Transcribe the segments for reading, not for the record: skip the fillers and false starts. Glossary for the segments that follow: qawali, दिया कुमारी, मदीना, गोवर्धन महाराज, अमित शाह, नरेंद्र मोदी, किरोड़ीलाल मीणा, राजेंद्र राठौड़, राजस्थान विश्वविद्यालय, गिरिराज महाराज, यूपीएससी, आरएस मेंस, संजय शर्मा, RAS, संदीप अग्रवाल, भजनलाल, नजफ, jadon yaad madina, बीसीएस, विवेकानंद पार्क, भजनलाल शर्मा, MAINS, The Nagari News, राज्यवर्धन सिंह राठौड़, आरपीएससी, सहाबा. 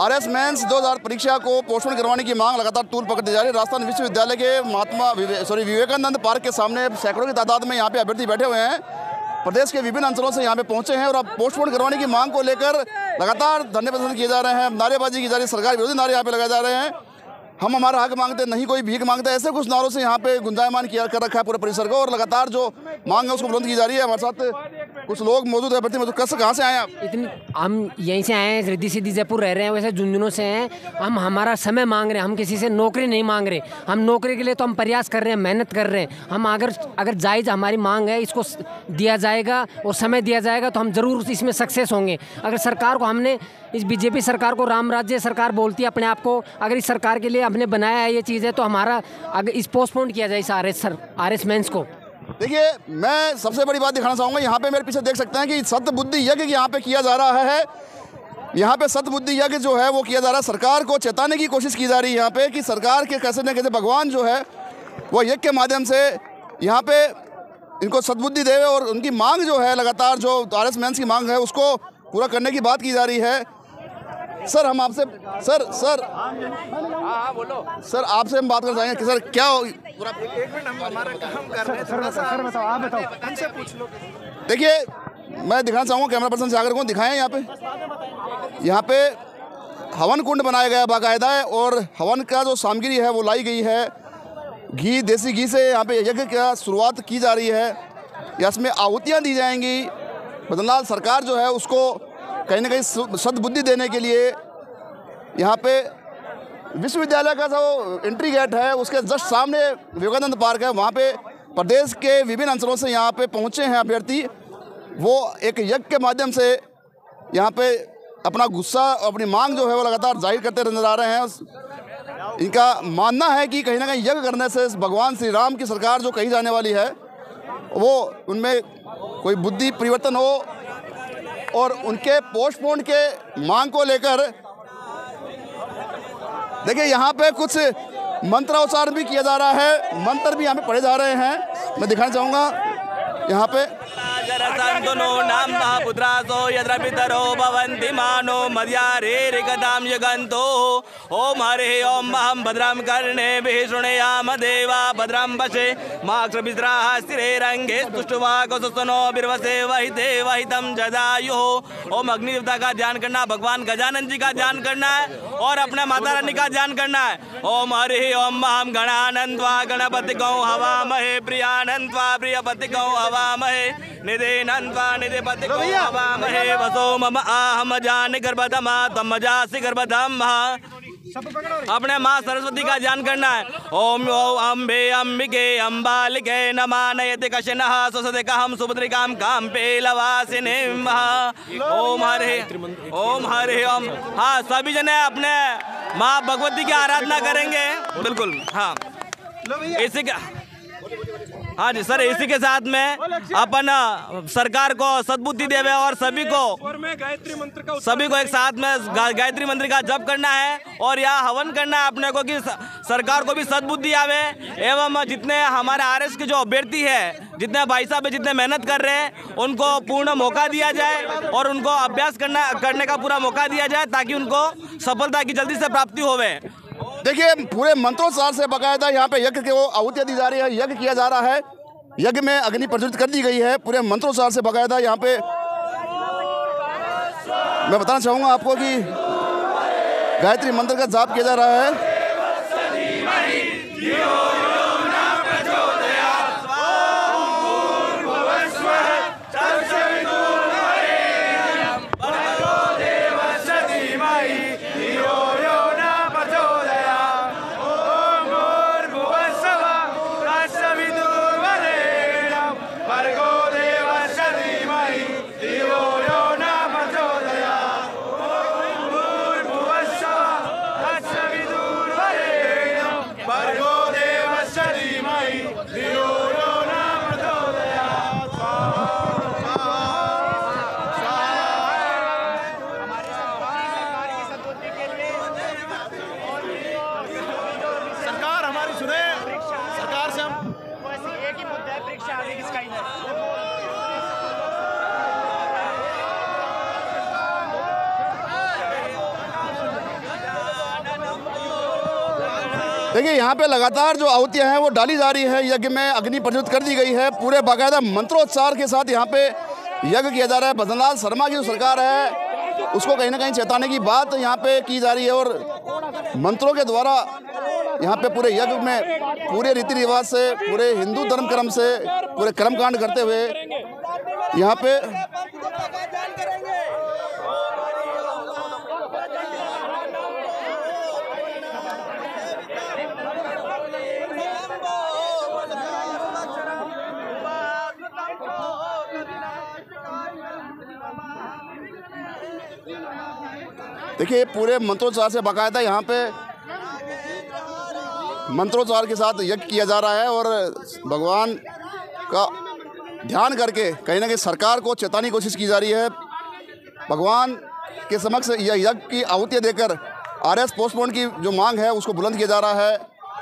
आरएस मेंस 2000 परीक्षा को पोस्टपोन करवाने की मांग लगातार तूल पकड़ती जा रही है। राजस्थान विश्वविद्यालय के विवेकानंद पार्क के सामने सैकड़ों की तादाद में यहाँ पे अभ्यर्थी बैठे हुए हैं। प्रदेश के विभिन्न अंचलों से यहाँ पे पहुंचे हैं और अब पोस्टपोन करवाने की मांग को लेकर लगातार धरने प्रदर्शन किए जा रहे हैं, नारेबाजी की जा रही है, सरकार विरोधी नारे यहाँ पे लगाए जा रहे हैं। हम हमारा हक मांगते नहीं कोई भीख मांगता, ऐसे कुछ नारों से यहाँ पे गुंजायमान किया कर रखा है पूरे परिसर को और लगातार जो मांग है उसको बुलंद की जा रही है। हमारे साथ कुछ लोग मौजूद है। कहाँ से आए आप? इतनी हम यहीं से आए हैं, रिद्धि सिद्धि जयपुर रह रहे हैं, वैसे झुंझुनू से हैं। हम हमारा समय मांग रहे हैं, हम किसी से नौकरी नहीं मांग रहे। हम नौकरी के लिए तो हम प्रयास कर रहे हैं, मेहनत कर रहे हैं। हम अगर जायज़ हमारी मांग है, इसको दिया जाएगा और समय दिया जाएगा तो हम ज़रूर इसमें सक्सेस होंगे। अगर सरकार को हमने इस बीजेपी सरकार को राम राज्य सरकार बोलती है अपने आप को, अगर इस सरकार के लिए हमने बनाया है ये चीज़ है तो हमारा अगर इस पोस्टपोन किया जाए इस आरएस मेंस को। देखिए, मैं सबसे बड़ी बात दिखाना चाहूँगा, यहाँ पे मेरे पीछे देख सकते हैं कि सतबुद्धि यज्ञ यहाँ पे किया जा रहा है। यहाँ पे सतबुद्धि यज्ञ जो है वो किया जा रहा है, सरकार को चेताने की कोशिश की जा रही है यहाँ पे कि सरकार के कैसे न कैसे भगवान जो है वो यज्ञ के माध्यम से यहाँ पे इनको सद्बुद्धि देवे और उनकी मांग जो है लगातार जो आरएस मेंस की मांग है उसको पूरा करने की बात की जा रही है। सर हम आपसे आपसे हम बात करना चाहेंगे कि सर क्या हो पूरा देखिए, मैं दिखाना चाहूँगा कैमरा पर्सन सागर को दिखाएं। यहाँ पे हवन कुंड बनाया गया बाकायदा है और हवन का जो सामग्री है वो लाई गई है। घी, देसी घी से यहाँ पे यज्ञ की शुरुआत की जा रही है। इसमें आहुतियाँ दी जाएंगी। भजनलाल सरकार जो है उसको कहीं ना कहीं सद्बुद्धि देने के लिए यहाँ पे विश्वविद्यालय का जो एंट्री गेट है उसके जस्ट सामने विवेकानंद पार्क है, वहाँ पे प्रदेश के विभिन्न अंचलों से यहाँ पे पहुँचे हैं अभ्यर्थी। वो एक यज्ञ के माध्यम से यहाँ पे अपना गुस्सा और अपनी मांग जो है वो लगातार जाहिर करते नजर आ रहे हैं। इनका मानना है कि कहीं ना कहीं यज्ञ करने से भगवान श्री राम की सरकार जो कही जाने वाली है वो उनमें कोई बुद्धि परिवर्तन हो और उनके पोस्टपोन के मांग को लेकर देखिए यहाँ पे कुछ मंत्रोच्चारण भी किया जा रहा है, मंत्र भी यहाँ पे पढ़े जा रहे हैं। मैं दिखाना चाहूँगा यहाँ पे ओम हरे ओम महम भद्राम कर्णे भीषुणयाम देवा भद्राम पशे माक्षभिद्राः स्थिरैरङ्गैः स्तुष्ट्वावसनो बिर्वसे वहितेव हितं जदायुः। ओम अग्निदेवता का ध्यान करना, भगवान गजानन जी का ध्यान करना है और अपने माता रानी का ध्यान करना है। ओम हरे ओम महम गणानन्त्वा गणपति गौ हवामहे प्रियानन्त्वा प्रियपति गौ हवामहे निदेनन्त्वा निदेपति गौ हवामहे वसो मम आहम जान गर्भधमा तम जासि गर्भधमा। अपने माँ सरस्वती का ध्यान करना है। ओम ओम अम्बे अम्बिके अम्बालिके नमानयति कशनः सुसदेकहं सुभद्रिकां काम्पे लवासिनीं। ओम हरे ओम। हाँ, सभी जने अपने माँ भगवती की आराधना करेंगे। बिल्कुल, हाँ इसी का, हाँ जी सर, इसी के साथ में अपन सरकार को सद्बुद्धि देवे और सभी को एक साथ में गायत्री मंत्र का जप करना है और यह हवन करना है अपने को कि सरकार को भी सद्बुद्धि आवे एवं जितने हमारे आरएस के जो अभ्यर्थी है, जितने भाई साहब जितने मेहनत कर रहे हैं, उनको पूर्ण मौका दिया जाए और उनको अभ्यास करने का पूरा मौका दिया जाए ताकि उनको सफलता की जल्दी से प्राप्ति होवे। देखिए, पूरे मंत्रोच्चार से बाकायदा यहाँ पे यज्ञ के वो आहुतियाँ दी जा रही है, यज्ञ किया जा रहा है, यज्ञ में अग्नि प्रज्वलित कर दी गई है। पूरे मंत्रोच्चार से बाकायदा यहाँ पे मैं बताना चाहूँगा आपको कि गायत्री मंत्र का जाप किया जा रहा है। देखिए यहाँ पे लगातार जो आहुतियाँ हैं वो डाली जा रही है। यज्ञ में अग्नि प्रज्वलित कर दी गई है, पूरे बाकायदा मंत्रोच्चार के साथ यहाँ पे यज्ञ किया जा रहा है। भजनलाल शर्मा की जो सरकार है उसको कहीं ना कहीं चेताने की बात यहाँ पे की जा रही है और मंत्रों के द्वारा यहाँ पे पूरे यज्ञ में पूरे रीति रिवाज से, पूरे हिंदू धर्म क्रम से, पूरे कर्मकांड करते हुए यहाँ पे देखिए पूरे मंत्रोच्चार से बाकायदा यहाँ पे मंत्रोच्चार के साथ यज्ञ किया जा रहा है और भगवान का ध्यान करके कहीं ना कहीं सरकार को चेताने की कोशिश की जा रही है। भगवान के समक्ष यह यज्ञ की आहुतियाँ देकर आरएस पोस्टपोन की जो मांग है उसको बुलंद किया जा रहा है।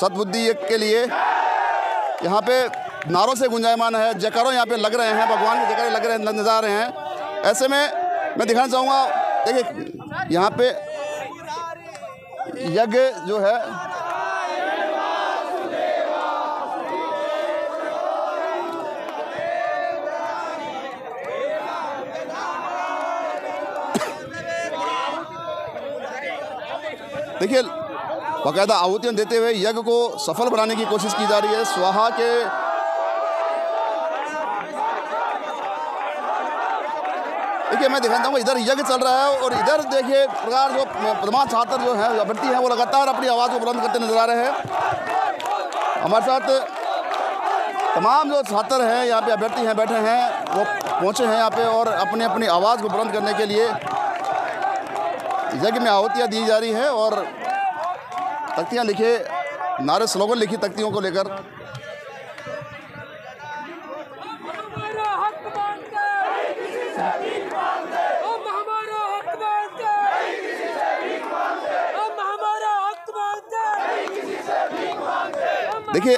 सद्बुद्धि यज्ञ के लिए यहाँ पे नारों से गुंजायमान है, जयकारों यहाँ पे लग रहे हैं, भगवान के जयकारे लग रहे हैं, नजर आ रहे हैं। ऐसे में मैं दिखाना चाहूँगा, देखिए यहाँ पे यज्ञ जो है देखिए बाकायदा आहुतियाँ देते हुए यज्ञ को सफल बनाने की कोशिश की जा रही है। स्वाहा के देखिए मैं दिखाता हूँ, इधर यज्ञ चल रहा है और इधर देखिए प्रकार जो प्रमाण छात्र जो है अभ्यर्थी हैं वो लगातार अपनी आवाज़ को बुलंद करते नजर आ रहे हैं। हमारे साथ तमाम जो छात्र हैं यहाँ पे अभ्यर्थी हैं बैठे हैं वो पहुँचे हैं यहाँ पे और अपने अपनी आवाज़ को बुलंद करने के लिए यज्ञ में आहुतियाँ दी जा रही है और तख्तियाँ लिखे, नारे स्लोगन लिखी तख्तियों को लेकर देखिए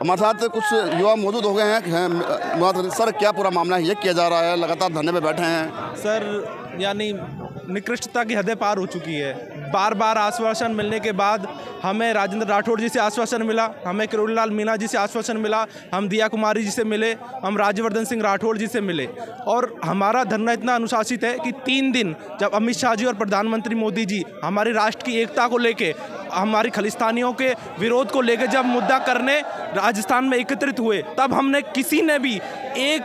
हमारे साथ कुछ युवा मौजूद हो गए हैं। सर क्या पूरा मामला है, यज्ञ किया जा रहा है, लगातार धरने पे बैठे हैं। सर यानी निकृष्टता की हदें पार हो चुकी है। बार बार आश्वासन मिलने के बाद हमें राजेंद्र राठौड़ जी से आश्वासन मिला, हमें किरोड़ीलाल मीणा जी से आश्वासन मिला, हम दिया कुमारी जी से मिले, हम राज्यवर्धन सिंह राठौड़ जी से मिले और हमारा धरना इतना अनुशासित है कि 3 दिन जब अमित शाह जी और प्रधानमंत्री मोदी जी हमारे राष्ट्र की एकता को लेके, हमारी खालिस्तानियों के विरोध को लेकर जब मुद्दा करने राजस्थान में एकत्रित हुए तब हमने किसी ने भी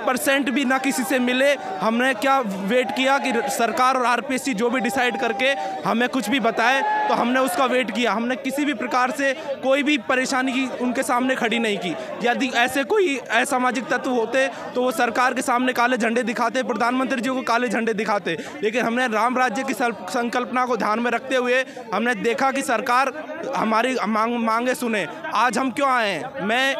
1% भी ना किसी से मिले। हमने क्या वेट किया कि सरकार और आरपीएससी जो भी डिसाइड करके हमें कुछ भी बताए तो हमने उसका वेट किया। हमने किसी भी प्रकार से कोई भी परेशानी की उनके सामने खड़ी नहीं की। यदि ऐसे कोई असामाजिक तत्व होते तो वो सरकार के सामने काले झंडे दिखाते, प्रधानमंत्री जी को काले झंडे दिखाते, लेकिन हमने राम राज्य की संकल्पना को ध्यान में रखते हुए हमने देखा कि सरकार हमारी मांगे सुने। आज हम क्यों आए हैं, मैं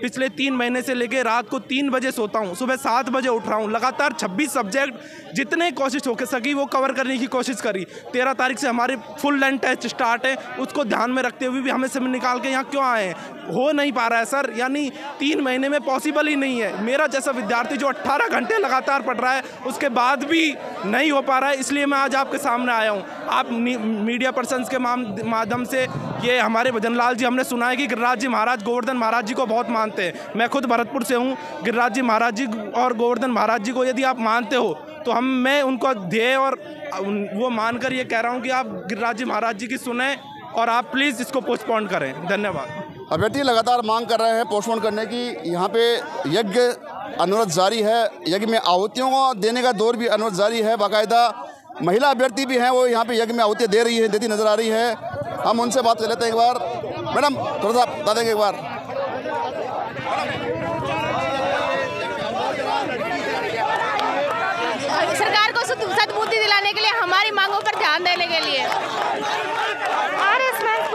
पिछले 3 महीने से लेकर रात को 3 बजे सोता हूँ, सुबह 7 बजे उठ रहा हूँ। लगातार 26 सब्जेक्ट जितने कोशिश हो सकी वो कवर करने की कोशिश करी। 13 तारीख से हमारे फुल लैंड टेस्ट स्टार्ट है, उसको ध्यान में रखते हुए भी हमें समय निकाल के यहाँ क्यों आए हैं, हो नहीं पा रहा है सर। यानी 3 महीने में पॉसिबल ही नहीं है। मेरा जैसा विद्यार्थी जो 18 घंटे लगातार पढ़ रहा है उसके बाद भी नहीं हो पा रहा है, इसलिए मैं आज आपके सामने आया हूँ। आप मीडिया पर्सनस के माध्यम से ये हमारे भजनलाल जी, हमने सुना है कि गिरिराज जी महाराज गोवर्धन महाराज जी को बहुत मानते हैं। मैं खुद भरतपुर से हूँ। गिरिराज जी महाराज जी और गोवर्धन महाराज जी को यदि आप मानते हो तो मैं उनको ध्येय और वो मानकर ये कह रहा हूँ कि आप गिरिराज जी महाराज जी की सुने और आप प्लीज़ इसको पोस्टपोन करें। धन्यवाद। अभ्यर्थी लगातार मांग कर रहे हैं पोस्टपोन करने की। यहाँ पे यज्ञ अनुरोध जारी है, यज्ञ में आहुतियों को देने का दौर भी अनुरोध जारी है। बाकायदा महिला अभ्यर्थी भी हैं वो यहाँ पे यज्ञ में आहुतियाँ दे रही है, देती नजर आ रही है। हम उनसे बात कर लेते हैं एक बार। मैडम थोड़ा सा बता देंगे एक बार। सरकार को सद्बुद्धि दिलाने के लिए, हमारी मांगों पर ध्यान देने के लिए आरएस मेंस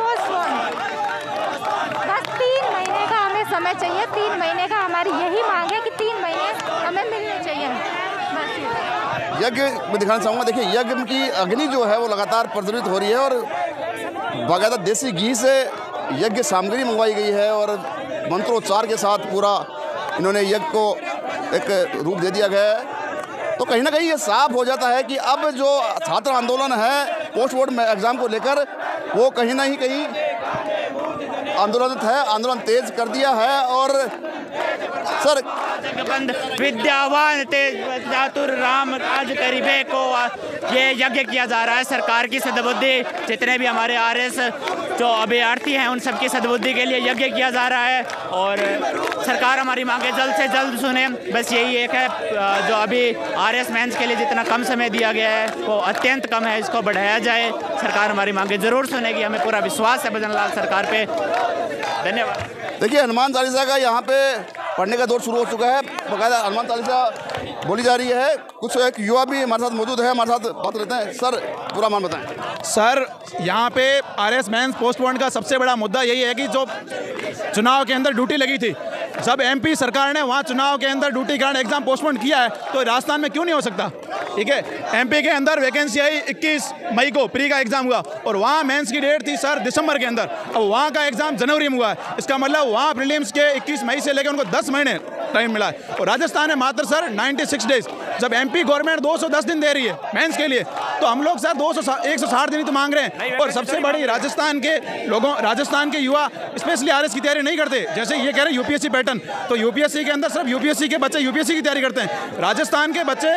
बस 3 महीने का हमें समय चाहिए। 3 महीने का हमारी यही मांग है कि 3 महीने हमें मिलने चाहिए। यज्ञ में दिखाना चाहूँगा, देखिए यज्ञ की अग्नि जो है वो लगातार प्रज्वलित हो रही है और बाकायदा देसी घी से यज्ञ सामग्री मंगवाई गई है और मंत्रोच्चार के साथ पूरा इन्होंने यज्ञ को एक रूप दे दिया गया है। तो कहीं ना कहीं ये साफ हो जाता है कि अब जो छात्र आंदोलन है पोस्ट बोर्ड एग्ज़ाम को लेकर वो कहीं ना कहीं आंदोलनित है, आंदोलन तेज कर दिया है। और सर विद्यावान तेज बहादुर राम राज गरीबे को ये यज्ञ किया जा रहा है। सरकार की सद्बुद्धि, जितने भी हमारे आरएस जो अभ्यर्थी हैं उन सबकी सद्बुद्धि के लिए यज्ञ किया जा रहा है और सरकार हमारी मांगे जल्द से जल्द सुने। बस यही एक है जो अभी आरएस मेंस के लिए जितना कम समय दिया गया है वो अत्यंत कम है, इसको बढ़ाया जाए। सरकार हमारी मांगे जरूर सुनेगी, हमें पूरा विश्वास है भजनलाल सरकार पे। धन्यवाद। देखिए हनुमान चालीसा का यहाँ पे पढ़ने का दौर शुरू हो चुका है, बकायदा हनुमान चालीसा बोली जा रही है। कुछ एक युवा भी हमारे साथ मौजूद है, हमारे साथ बात लेते हैं। सर पूरा मान बताएं। सर यहाँ पे आरएस मेंस पोस्टपोन का सबसे बड़ा मुद्दा यही है कि जो चुनाव के अंदर ड्यूटी लगी थी, जब एमपी सरकार ने वहाँ चुनाव के अंदर ड्यूटी कारण एग्जाम पोस्टपोन किया है तो राजस्थान में क्यों नहीं हो सकता। ठीक है, एमपी के अंदर वैकेंसी आई 21 मई को प्री का एग्जाम हुआ और वहाँ मेंस की डेट थी सर दिसंबर के अंदर, अब वहाँ का एग्जाम जनवरी में हुआ है। इसका मतलब वहाँ प्रीलिम्स के 21 मई से लेकर उनको 10 महीने टाइम मिला है और राजस्थान में मात्र सर 96 डेज। जब एमपी गवर्नमेंट 210 दिन दे रही है मेंस के लिए तो हम लोग सर 160 दिन ही तो मांग रहे हैं। और सबसे बड़ी राजस्थान के लोगों, राजस्थान के युवा स्पेशली आरएस की तैयारी नहीं करते। जैसे ये कह रहे हैं यूपीएससी पैटर्न, तो यूपीएससी के अंदर सिर्फ यूपीएससी के बच्चे यूपीएससी की तैयारी करते हैं। राजस्थान के बच्चे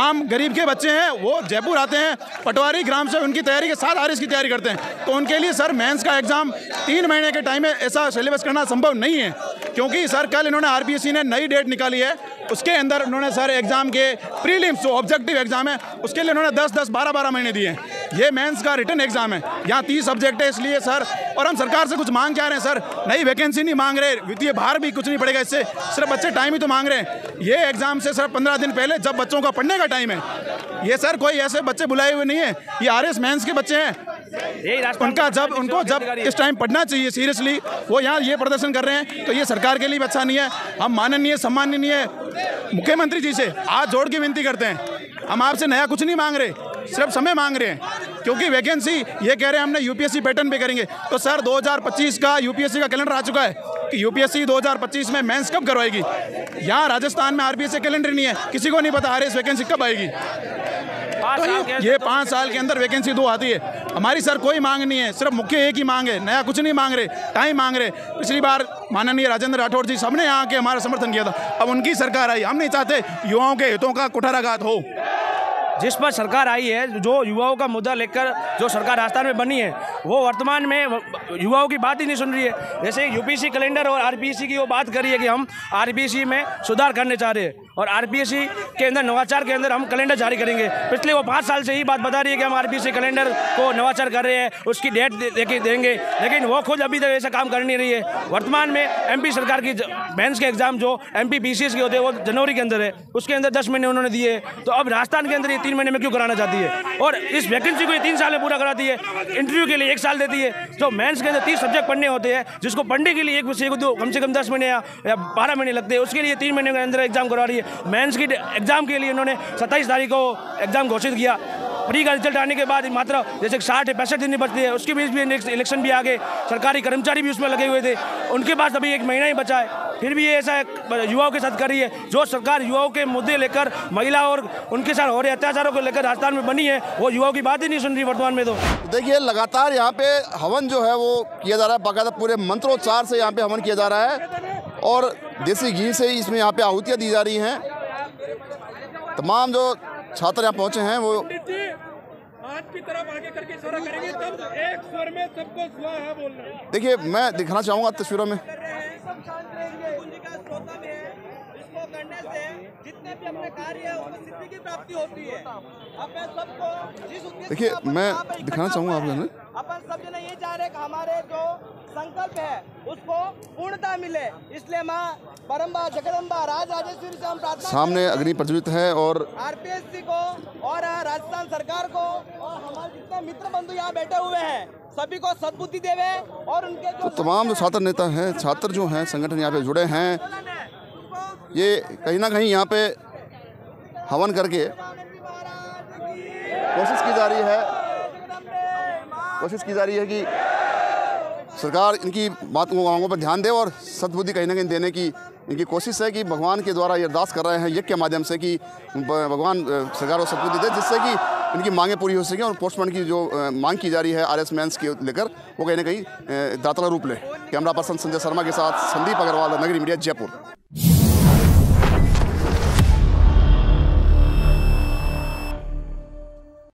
आम गरीब के बच्चे हैं, वो जयपुर आते हैं, पटवारी ग्राम से उनकी तैयारी के साथ आरएस की तैयारी करते हैं। तो उनके लिए सर मेंस का एग्जाम 3 महीने के टाइम में ऐसा सिलेबस करना संभव नहीं है, क्योंकि सर कल इन्होंने आरपीएससी ने नई डेट निकाली है, उसके अंदर उन्होंने सर एग्जाम के प्रीलिम्स जो ऑब्जेक्टिव एग्जाम है उसके लिए उन्होंने 10-10, 12-12 महीने दिए हैं। ये मेंस का रिटन एग्जाम है, यहाँ 30 सब्जेक्ट है। इसलिए सर, और हम सरकार से कुछ मांग क्या रहे हैं सर, नई वैकेंसी नहीं मांग रहे, वित्तीय भार भी कुछ नहीं पड़ेगा इससे, सिर्फ बच्चे टाइम ही तो मांग रहे हैं। ये एग्जाम से सर 15 दिन पहले जब बच्चों का पढ़ने का टाइम है, ये सर कोई ऐसे बच्चे बुलाए हुए नहीं है, ये आरएस मेंस के बच्चे हैं, उनका जब उनको जब इस टाइम पढ़ना चाहिए सीरियसली, वो यहाँ ये प्रदर्शन कर रहे हैं। तो ये सरकार के लिए अच्छा नहीं है। हम माननीय सम्माननीय मुख्यमंत्री जी से हाथ जोड़ के विनती करते हैं, हम आपसे नया कुछ नहीं मांग रहे, सिर्फ समय मांग रहे हैं, क्योंकि वैकेंसी ये कह रहे हैं हमने यूपीएससी पैटर्न पे करेंगे। तो सर 2025 का यूपीएससी का कैलेंडर आ चुका है कि यूपीएससी 2025 में मेंस कब करवाएगी। यहाँ राजस्थान में आरपीएससी कैलेंडर नहीं है, किसी को नहीं पता आरएस वैकेंसी कब आएगी। तो ये 5 साल के अंदर वैकेंसी 2 आती है। हमारी सर कोई मांग नहीं है, सिर्फ मुख्य एक ही मांग है, नया कुछ नहीं मांग रहे, टाइम मांग रहे। पिछली बार माननीय राजेंद्र राठौड़ जी सबने यहाँ के हमारा समर्थन किया था, अब उनकी सरकार आई। हम नहीं चाहते युवाओं के हितों का कुठाराघात हो। जिस पर सरकार आई है, जो युवाओं का मुद्दा लेकर जो सरकार राजस्थान में बनी है, वो वर्तमान में युवाओं की बात ही नहीं सुन रही है। जैसे यूपीएससी कैलेंडर और आरपीएससी की वो बात कर रही है कि हम आरपीएससी में सुधार करने चाह रहे हैं और आरपीएससी के अंदर नवाचार के अंदर हम कैलेंडर जारी करेंगे। पिछले वो 5 साल से ही बात बता रही है कि हम आरपीएससी कैलेंडर को नवाचार कर रहे हैं, उसकी डेट देंगे, लेकिन वो खुद अभी तक ऐसा काम कर नहीं रही है। वर्तमान में एमपी सरकार की मेंस के एग्जाम जो एमपी बीसीएस के होते हैं वो जनवरी के अंदर है, उसके अंदर 10 महीने उन्होंने दिए। तो अब राजस्थान के अंदर ये 3 महीने में क्यों कराना चाहती है और इस वैकेंसी को ये 3 साल में पूरा कराती है, इंटरव्यू के लिए 1 साल देती है। जो मेंस के अंदर 30 सब्जेक्ट पढ़ने होते हैं, जिसको पढ़ने के लिए एक विषय को कम से कम 10 महीने या 12 महीने लगते हैं, उसके लिए 3 महीने के अंदर एग्जाम करवा रही है। मेंस की एग्जाम के लिए उन्होंने 27 तारीख को एग्जाम घोषित किया। प्री का रिजल्ट आने के बाद मात्र जैसे 60-65 दिन बचते हैं, उसके बीच भी इलेक्शन भी आ गए, सरकारी कर्मचारी भी उसमें लगे हुए थे, उनके पास अभी 1 महीना ही बचा है, फिर भी ये ऐसा युवाओं के साथ कर रही है। जो सरकार युवाओं के मुद्दे लेकर, महिला और उनके साथ हो रहे अत्याचारों को लेकर राजस्थान में बनी है, वो युवाओं की बात ही नहीं सुन रही वर्तमान में। तो देखिए लगातार यहाँ पे हवन जो है वो किया जा रहा है, बाकायदा पूरे मंत्रोच्चार से यहाँ पे हवन किया जा रहा है और देसी घी से इसमें यहाँ पे आहुतियाँ दी जा रही हैं। तमाम जो छात्र यहाँ पहुँचे हैं वो की तरफ आगे करके इशारा करेंगे, तब एक स्वर में सबको स्वाहा बोलना है। देखिए मैं दिखाना चाहूँगा तस्वीरों में, इसको करने से जितने भी हमने कार्य है उसमें सिद्धि की प्राप्ति होती है। अपन सबको जिस देखिए मैं दिखाना चाहूँगा आप लोगों को, अपन सब जने ये चाह रहे कि हमारे जो संकल्प है उसको पूर्णता मिले, इसलिए माँ परम्बा जगदम्बा राजेश्वरी से हम प्रार्थना। सामने अग्नि प्रज्वलित है और आरपीएससी को और राजस्थान सरकार को और हमारे जितने मित्र बंधु यहाँ बैठे हुए हैं सभी को सद्बुद्धि देवे और उनके जो तमाम जो छात्र नेता हैं, छात्र जो हैं, संगठन यहाँ पे जुड़े हैं, ये कहीं ना कहीं यहाँ पे हवन करके कोशिश की जा रही है, कोशिश की जा रही है कि सरकार इनकी मांगों पर ध्यान दे और सद्बुद्धि कहीं ना कहीं देने की इनकी कोशिश है कि भगवान के द्वारा ये अरदास कर रहे हैं यज्ञ के माध्यम से कि भगवान सरकार को सद्बुद्धि दे जिससे कि इनकी मांगें पूरी हो सकें और पोस्टपोन की जो मांग की जा रही है आरएस मेंस के लेकर वो कहीं ना कहीं दातला रूप ले। कैमरा पर्सन संजय शर्मा के साथ संदीप अग्रवाल, नगरी मीडिया, जयपुर।